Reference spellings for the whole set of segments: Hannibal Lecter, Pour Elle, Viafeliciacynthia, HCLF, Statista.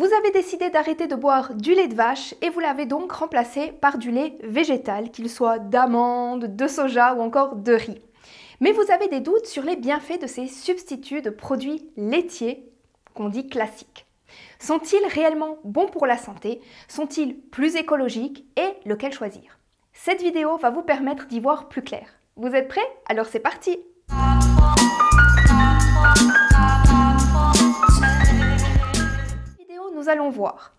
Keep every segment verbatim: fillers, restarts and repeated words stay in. Vous avez décidé d'arrêter de boire du lait de vache et vous l'avez donc remplacé par du lait végétal, qu'il soit d'amande, de soja ou encore de riz. Mais vous avez des doutes sur les bienfaits de ces substituts de produits laitiers qu'on dit classiques. Sont-ils réellement bons pour la santé? Sont-ils plus écologiques? Et lequel choisir? Cette vidéo va vous permettre d'y voir plus clair. Vous êtes prêts? Alors c'est parti! Nous allons voir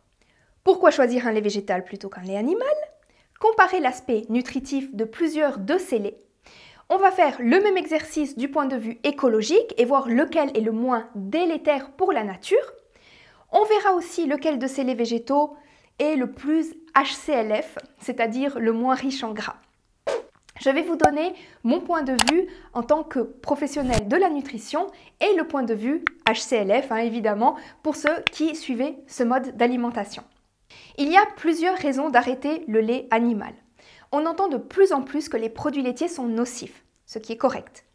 pourquoi choisir un lait végétal plutôt qu'un lait animal, comparer l'aspect nutritif de plusieurs de ces laits. On va faire le même exercice du point de vue écologique et voir lequel est le moins délétère pour la nature. On verra aussi lequel de ces laits végétaux est le plus H C L F, c'est-à-dire le moins riche en gras. Je vais vous donner mon point de vue en tant que professionnel de la nutrition et le point de vue H C L F, hein, évidemment, pour ceux qui suivaient ce mode d'alimentation. Il y a plusieurs raisons d'arrêter le lait animal. On entend de plus en plus que les produits laitiers sont nocifs, ce qui est correct.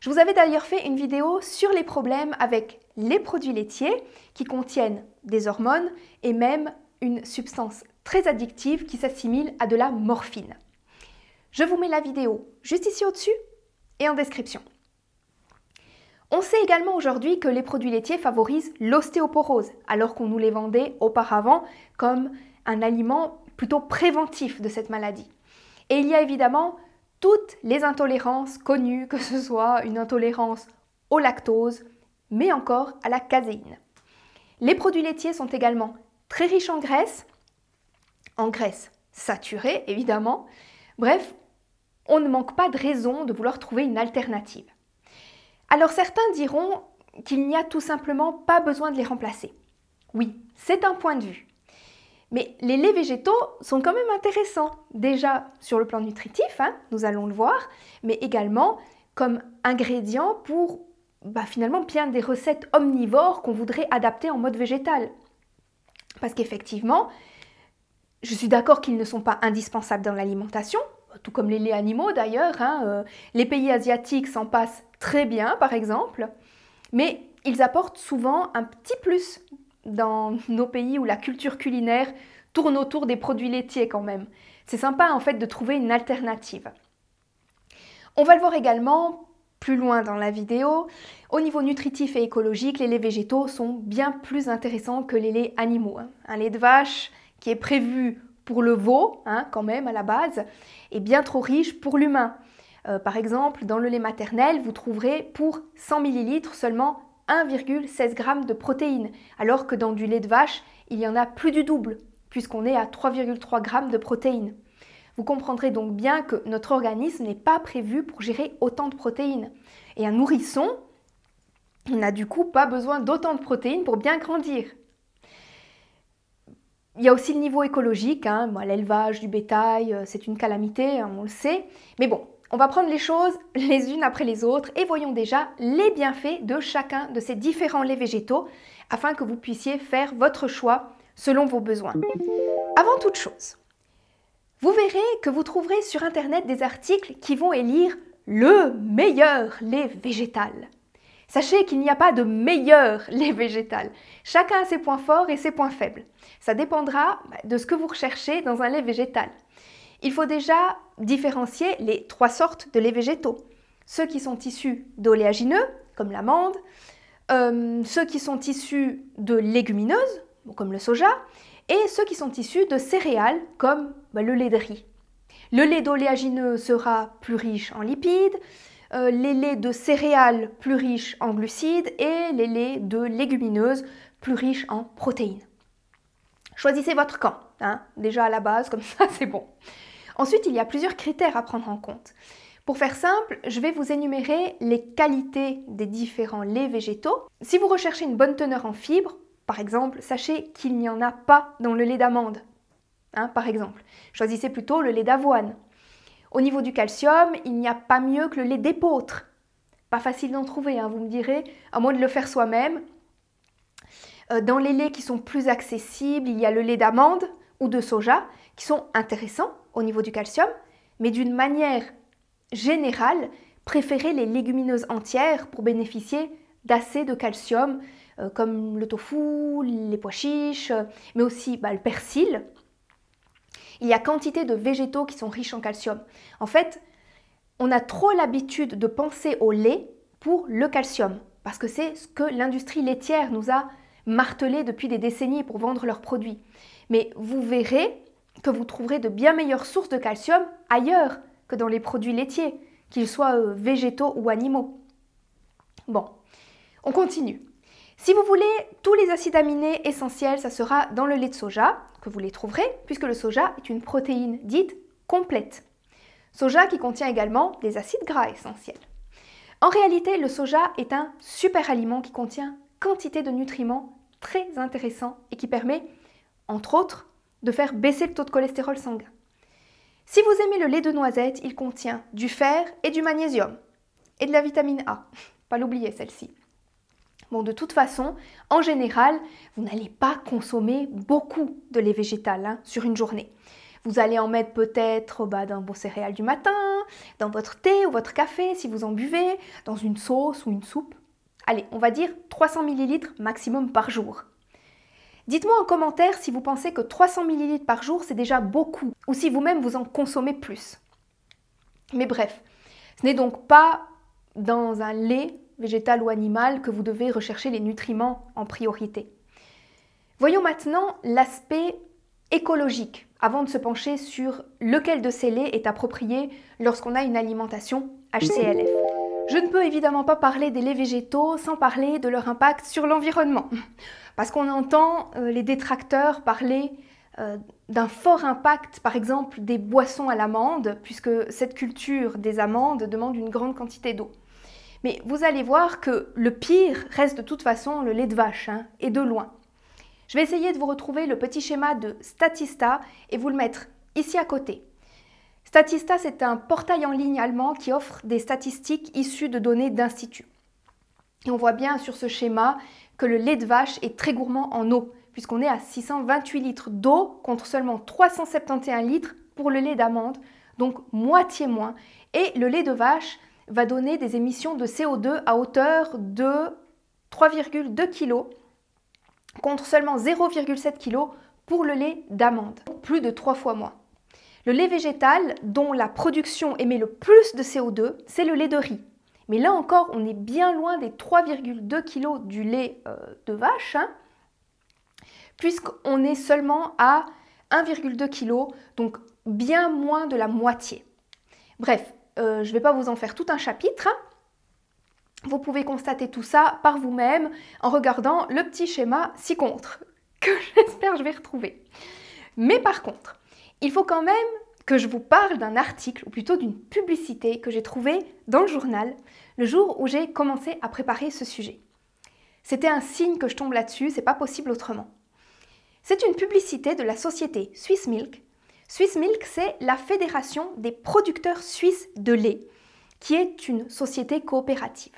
Je vous avais d'ailleurs fait une vidéo sur les problèmes avec les produits laitiers qui contiennent des hormones et même une substance très addictive qui s'assimile à de la morphine. Je vous mets la vidéo juste ici au-dessus et en description. On sait également aujourd'hui que les produits laitiers favorisent l'ostéoporose, alors qu'on nous les vendait auparavant comme un aliment plutôt préventif de cette maladie. Et il y a évidemment toutes les intolérances connues, que ce soit une intolérance au lactose, mais encore à la caséine. Les produits laitiers sont également très riches en graisse, en graisse saturée évidemment. Bref, on ne manque pas de raison de vouloir trouver une alternative. Alors certains diront qu'il n'y a tout simplement pas besoin de les remplacer. Oui, c'est un point de vue. Mais les laits végétaux sont quand même intéressants, déjà sur le plan nutritif, hein, nous allons le voir, mais également comme ingrédients pour bah, finalement bien des recettes omnivores qu'on voudrait adapter en mode végétal. Parce qu'effectivement, je suis d'accord qu'ils ne sont pas indispensables dans l'alimentation, tout comme les laits animaux d'ailleurs, hein, euh, les pays asiatiques s'en passent très bien par exemple, mais ils apportent souvent un petit plus dans nos pays où la culture culinaire tourne autour des produits laitiers quand même. C'est sympa en fait de trouver une alternative. On va le voir également plus loin dans la vidéo, au niveau nutritif et écologique, les laits végétaux sont bien plus intéressants que les laits animaux, hein. Un lait de vache qui est prévu pour le veau, hein, quand même à la base, est bien trop riche pour l'humain. Euh, par exemple, dans le lait maternel, vous trouverez pour cent millilitres seulement un virgule seize g de protéines, alors que dans du lait de vache, il y en a plus du double, puisqu'on est à trois virgule trois g de protéines. Vous comprendrez donc bien que notre organisme n'est pas prévu pour gérer autant de protéines. Et un nourrisson n'a du coup pas besoin d'autant de protéines pour bien grandir. Il y a aussi le niveau écologique, hein, l'élevage du bétail, c'est une calamité, on le sait. Mais bon, on va prendre les choses les unes après les autres et voyons déjà les bienfaits de chacun de ces différents laits végétaux afin que vous puissiez faire votre choix selon vos besoins. Avant toute chose, vous verrez que vous trouverez sur internet des articles qui vont élire le meilleur lait végétal. Sachez qu'il n'y a pas de meilleur lait végétal. Chacun a ses points forts et ses points faibles. Ça dépendra de ce que vous recherchez dans un lait végétal. Il faut déjà différencier les trois sortes de laits végétaux. Ceux qui sont issus d'oléagineux, comme l'amande, euh, ceux qui sont issus de légumineuses, comme le soja, et ceux qui sont issus de céréales, comme bah, le lait de riz. Le lait d'oléagineux sera plus riche en lipides, Euh, les laits de céréales plus riches en glucides et les laits de légumineuses plus riches en protéines. Choisissez votre camp, hein, déjà à la base, comme ça c'est bon. Ensuite, il y a plusieurs critères à prendre en compte. Pour faire simple, je vais vous énumérer les qualités des différents laits végétaux. Si vous recherchez une bonne teneur en fibres, par exemple, sachez qu'il n'y en a pas dans le lait d'amande, hein, par exemple. Choisissez plutôt le lait d'avoine. Au niveau du calcium, il n'y a pas mieux que le lait d'épeautre. Pas facile d'en trouver, hein, vous me direz, à moins de le faire soi-même. Euh, dans les laits qui sont plus accessibles, il y a le lait d'amande ou de soja, qui sont intéressants au niveau du calcium, mais d'une manière générale, préférez les légumineuses entières pour bénéficier d'assez de calcium euh, comme le tofu, les pois chiches, mais aussi bah, le persil. Il y a quantité de végétaux qui sont riches en calcium. En fait, on a trop l'habitude de penser au lait pour le calcium, parce que c'est ce que l'industrie laitière nous a martelé depuis des décennies pour vendre leurs produits. Mais vous verrez que vous trouverez de bien meilleures sources de calcium ailleurs que dans les produits laitiers, qu'ils soient végétaux ou animaux. Bon, on continue. Si vous voulez, tous les acides aminés essentiels, ça sera dans le lait de soja, que vous les trouverez, puisque le soja est une protéine dite complète. Soja qui contient également des acides gras essentiels. En réalité, le soja est un super aliment qui contient quantité de nutriments très intéressants et qui permet, entre autres, de faire baisser le taux de cholestérol sanguin. Si vous aimez le lait de noisette, il contient du fer et du magnésium et de la vitamine A. Pas l'oublier celle-ci. Bon, de toute façon, en général, vous n'allez pas consommer beaucoup de lait végétal hein, sur une journée. Vous allez en mettre peut-être bah, dans vos céréales du matin, dans votre thé ou votre café si vous en buvez, dans une sauce ou une soupe. Allez, on va dire trois cents millilitres maximum par jour. Dites-moi en commentaire si vous pensez que trois cents millilitres par jour, c'est déjà beaucoup, ou si vous-même vous en consommez plus. Mais bref, ce n'est donc pas dans un lait végétal ou animal que vous devez rechercher les nutriments en priorité. Voyons maintenant l'aspect écologique, avant de se pencher sur lequel de ces laits est approprié lorsqu'on a une alimentation H C L F. Je ne peux évidemment pas parler des laits végétaux sans parler de leur impact sur l'environnement, parce qu'on entend euh, les détracteurs parler euh, d'un fort impact, par exemple, des boissons à l'amande, puisque cette culture des amandes demande une grande quantité d'eau. Mais vous allez voir que le pire reste de toute façon le lait de vache, hein, et de loin. Je vais essayer de vous retrouver le petit schéma de Statista et vous le mettre ici à côté. Statista, c'est un portail en ligne allemand qui offre des statistiques issues de données d'instituts. Et on voit bien sur ce schéma que le lait de vache est très gourmand en eau, puisqu'on est à six cent vingt-huit litres d'eau contre seulement trois cent soixante et onze litres pour le lait d'amande, donc moitié moins. Et le lait de vache va donner des émissions de C O deux à hauteur de trois virgule deux kilos contre seulement zéro virgule sept kilos pour le lait d'amande, plus de trois fois moins. Le lait végétal dont la production émet le plus de C O deux, c'est le lait de riz. Mais là encore, on est bien loin des trois virgule deux kilos du lait euh, de vache, hein, puisqu'on est seulement à un virgule deux kilos, donc bien moins de la moitié. Bref, euh, je ne vais pas vous en faire tout un chapitre. Hein. Vous pouvez constater tout ça par vous-même en regardant le petit schéma ci-contre, que j'espère je vais retrouver. Mais par contre, il faut quand même que je vous parle d'un article, ou plutôt d'une publicité que j'ai trouvée dans le journal le jour où j'ai commencé à préparer ce sujet. C'était un signe que je tombe là-dessus, c'est pas possible autrement. C'est une publicité de la société Swiss Milk. Swiss Milk, c'est la fédération des producteurs suisses de lait, qui est une société coopérative.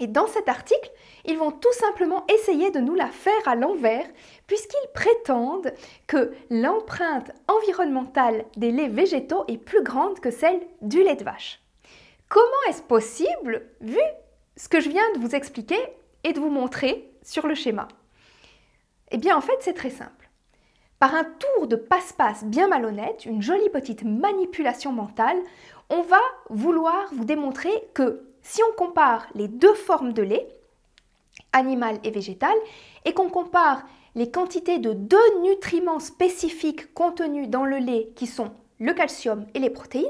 Et dans cet article, ils vont tout simplement essayer de nous la faire à l'envers, puisqu'ils prétendent que l'empreinte environnementale des laits végétaux est plus grande que celle du lait de vache. Comment est-ce possible, vu ce que je viens de vous expliquer et de vous montrer sur le schéma? Eh bien, en fait, c'est très simple. Par un tour de passe-passe bien malhonnête, une jolie petite manipulation mentale, on va vouloir vous démontrer que si on compare les deux formes de lait, animal et végétal, et qu'on compare les quantités de deux nutriments spécifiques contenus dans le lait, qui sont le calcium et les protéines,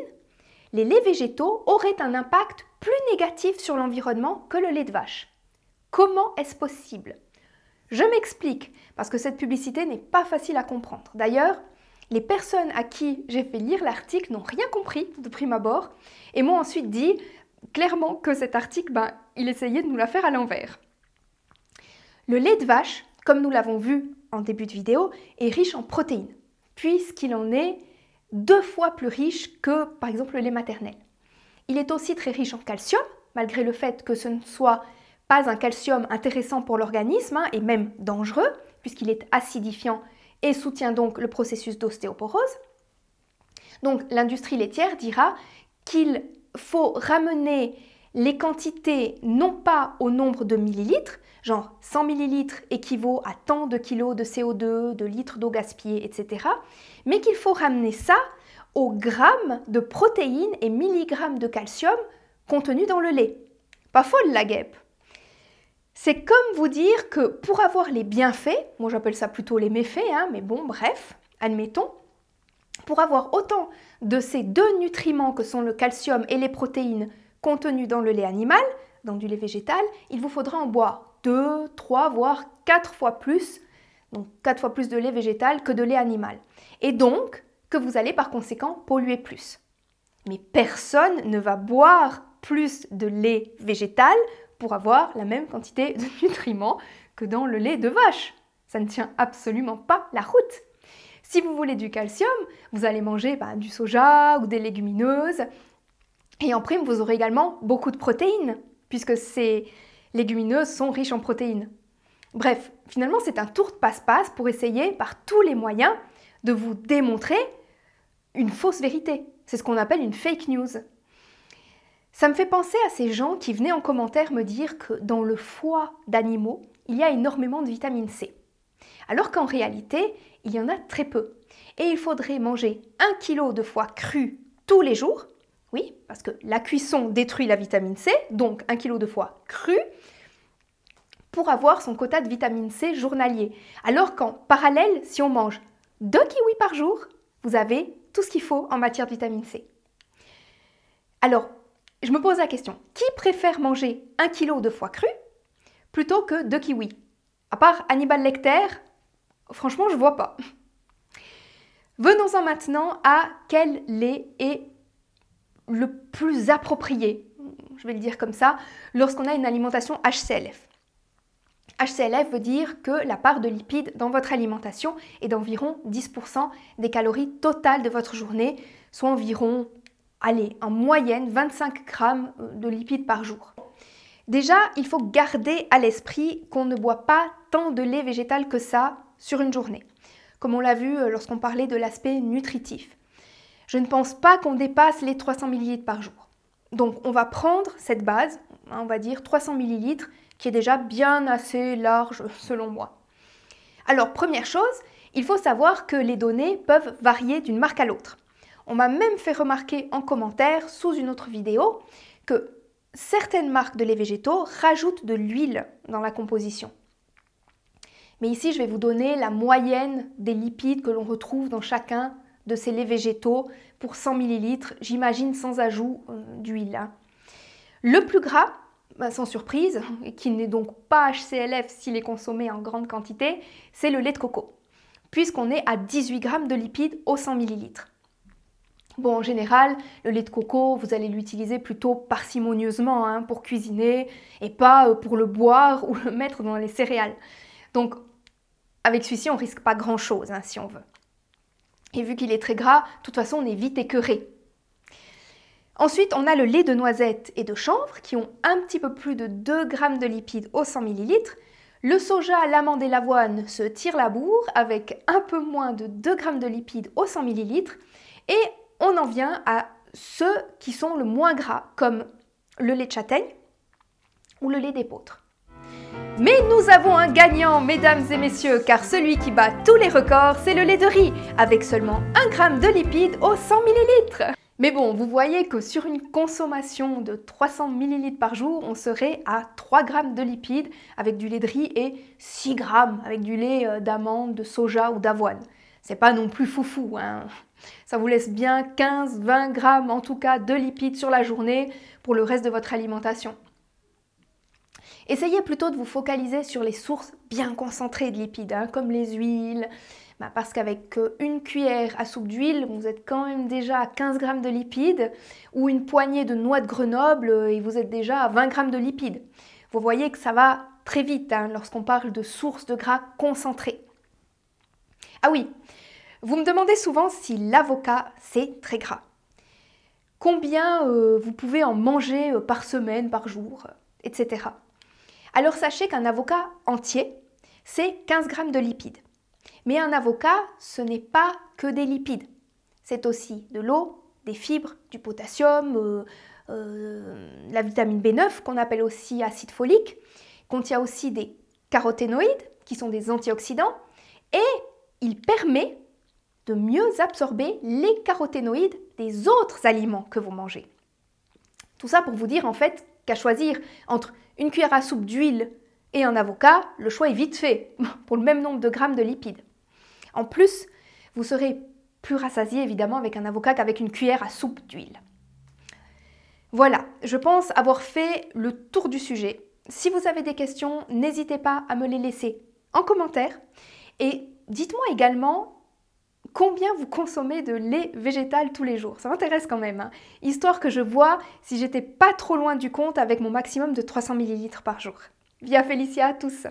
les laits végétaux auraient un impact plus négatif sur l'environnement que le lait de vache. Comment est-ce possible? Je m'explique, parce que cette publicité n'est pas facile à comprendre. D'ailleurs, les personnes à qui j'ai fait lire l'article n'ont rien compris de prime abord, et m'ont ensuite dit clairement que cet article, ben, il essayait de nous la faire à l'envers. Le lait de vache, comme nous l'avons vu en début de vidéo, est riche en protéines, puisqu'il en est deux fois plus riche que, par exemple, le lait maternel. Il est aussi très riche en calcium, malgré le fait que ce ne soit pas un calcium intéressant pour l'organisme, hein, et même dangereux, puisqu'il est acidifiant et soutient donc le processus d'ostéoporose. Donc l'industrie laitière dira qu'il faut ramener les quantités non pas au nombre de millilitres, genre cent millilitres équivaut à tant de kilos de C O deux, de litres d'eau gaspillée, et cetera. Mais qu'il faut ramener ça aux grammes de protéines et milligrammes de calcium contenus dans le lait. Pas folle la guêpe. C'est comme vous dire que pour avoir les bienfaits, moi j'appelle ça plutôt les méfaits, hein, mais bon bref, admettons, pour avoir autant de ces deux nutriments que sont le calcium et les protéines contenus dans le lait animal, dans du lait végétal, il vous faudra en boire deux, trois, voire quatre fois plus, donc quatre fois plus de lait végétal que de lait animal. Et donc, que vous allez par conséquent polluer plus. Mais personne ne va boire plus de lait végétal pour avoir la même quantité de nutriments que dans le lait de vache. Ça ne tient absolument pas la route. Si vous voulez du calcium, vous allez manger bah, du soja ou des légumineuses. Et en prime, vous aurez également beaucoup de protéines, puisque ces légumineuses sont riches en protéines. Bref, finalement, c'est un tour de passe-passe pour essayer par tous les moyens de vous démontrer une fausse vérité. C'est ce qu'on appelle une fake news. Ça me fait penser à ces gens qui venaient en commentaire me dire que dans le foie d'animaux, il y a énormément de vitamine C. Alors qu'en réalité, il y en a très peu. Et il faudrait manger un kilo de foie cru tous les jours. Oui, parce que la cuisson détruit la vitamine C, donc un kilo de foie cru, pour avoir son quota de vitamine C journalier. Alors qu'en parallèle, si on mange deux kiwis par jour, vous avez tout ce qu'il faut en matière de vitamine C. Alors, je me pose la question, qui préfère manger un kilo de foie cru plutôt que deux kiwis? À part Hannibal Lecter, franchement, je vois pas. Venons-en maintenant à quel lait est le plus approprié, je vais le dire comme ça, lorsqu'on a une alimentation H C L F. H C L F veut dire que la part de lipides dans votre alimentation est d'environ dix pour cent des calories totales de votre journée, soit environ, allez, en moyenne vingt-cinq grammes de lipides par jour. Déjà, il faut garder à l'esprit qu'on ne boit pas tant de lait végétal que ça sur une journée, comme on l'a vu lorsqu'on parlait de l'aspect nutritif. Je ne pense pas qu'on dépasse les trois cents millilitres par jour. Donc on va prendre cette base, on va dire trois cents millilitres, qui est déjà bien assez large selon moi. Alors première chose, il faut savoir que les données peuvent varier d'une marque à l'autre. On m'a même fait remarquer en commentaire sous une autre vidéo que certaines marques de lait végétaux rajoutent de l'huile dans la composition. Mais ici je vais vous donner la moyenne des lipides que l'on retrouve dans chacun de ces laits végétaux pour cent millilitres, j'imagine sans ajout d'huile. Le plus gras, bah sans surprise, et qui n'est donc pas H C L F s'il est consommé en grande quantité, c'est le lait de coco, puisqu'on est à dix-huit grammes de lipides au cent millilitres. Bon, en général, le lait de coco, vous allez l'utiliser plutôt parcimonieusement hein, pour cuisiner et pas pour le boire ou le mettre dans les céréales. Donc, avec celui-ci, on risque pas grand-chose hein, si on veut. Et vu qu'il est très gras, de toute façon, on est vite écœuré. Ensuite, on a le lait de noisette et de chanvre qui ont un petit peu plus de deux grammes de lipides au cent millilitres. Le soja, l'amande et l'avoine se tirent la bourre avec un peu moins de deux grammes de lipides au cent millilitres. Et on en vient à ceux qui sont le moins gras, comme le lait de châtaigne ou le lait d'épeautre. Mais nous avons un gagnant, mesdames et messieurs, car celui qui bat tous les records, c'est le lait de riz, avec seulement un gramme de lipides au cent millilitres. Mais bon, vous voyez que sur une consommation de trois cents millilitres par jour, on serait à trois grammes de lipides avec du lait de riz et six grammes avec du lait d'amande, de soja ou d'avoine. C'est pas non plus foufou, hein. Ça vous laisse bien quinze à vingt grammes en tout cas de lipides sur la journée pour le reste de votre alimentation. Essayez plutôt de vous focaliser sur les sources bien concentrées de lipides, hein, comme les huiles, bah parce qu'avec une cuillère à soupe d'huile, vous êtes quand même déjà à quinze grammes de lipides, ou une poignée de noix de Grenoble et vous êtes déjà à vingt grammes de lipides. Vous voyez que ça va très vite hein, lorsqu'on parle de sources de gras concentrées. Ah oui, vous me demandez souvent si l'avocat c'est très gras. Combien euh, vous pouvez en manger euh, par semaine, par jour, euh, et cetera. Alors sachez qu'un avocat entier, c'est quinze grammes de lipides. Mais un avocat, ce n'est pas que des lipides. C'est aussi de l'eau, des fibres, du potassium, euh, euh, la vitamine B neuf qu'on appelle aussi acide folique, contient aussi des caroténoïdes, qui sont des antioxydants, et il permet de mieux absorber les caroténoïdes des autres aliments que vous mangez. Tout ça pour vous dire en fait qu'à choisir entre une cuillère à soupe d'huile et un avocat, le choix est vite fait, pour le même nombre de grammes de lipides. En plus, vous serez plus rassasié évidemment avec un avocat qu'avec une cuillère à soupe d'huile. Voilà, je pense avoir fait le tour du sujet. Si vous avez des questions, n'hésitez pas à me les laisser en commentaire. Et dites-moi également combien vous consommez de lait végétal tous les jours. Ça m'intéresse quand même, hein, histoire que je vois si j'étais pas trop loin du compte avec mon maximum de trois cents millilitres par jour. Via Felicia à tous!